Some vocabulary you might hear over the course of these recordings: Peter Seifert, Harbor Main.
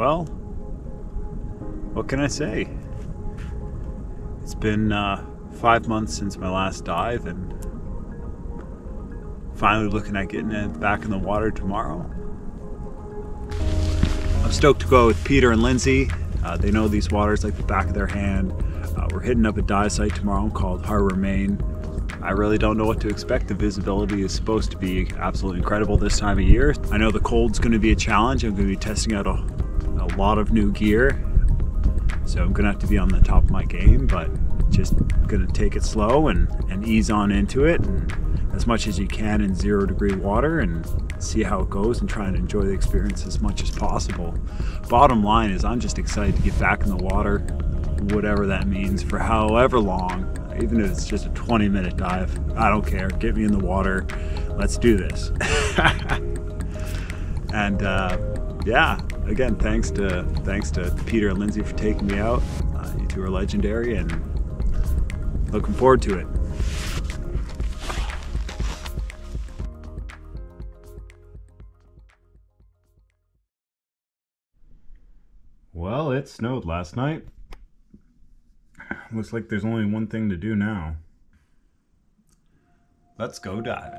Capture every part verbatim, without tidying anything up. well, what can I say? It's been uh, five months since my last dive, and finally looking at getting it back in the water tomorrow. I'm stoked to go with Peter and Lindsay. Uh, they know these waters like the back of their hand. Uh, we're hitting up a dive site tomorrow called Harbor Main. I really don't know what to expect. The visibility is supposed to be absolutely incredible this time of year. I know the cold's going to be a challenge. I'm going to be testing out a, a lot of new gear. So I'm going to have to be on the top of my game, but just going to take it slow and, and ease on into it, and as much as you can in zero degree water, and see how it goes and try and enjoy the experience as much as possible. Bottom line is I'm just excited to get back in the water, whatever that means, for however long. Even if it's just a twenty minute dive, I don't care. Get me in the water. Let's do this. And uh, yeah, again, thanks to thanks to Peter and Lindsay for taking me out. Uh, you two are legendary, and looking forward to it. Well, it snowed last night. Looks like there's only one thing to do now. Let's go diving.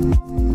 Thank you.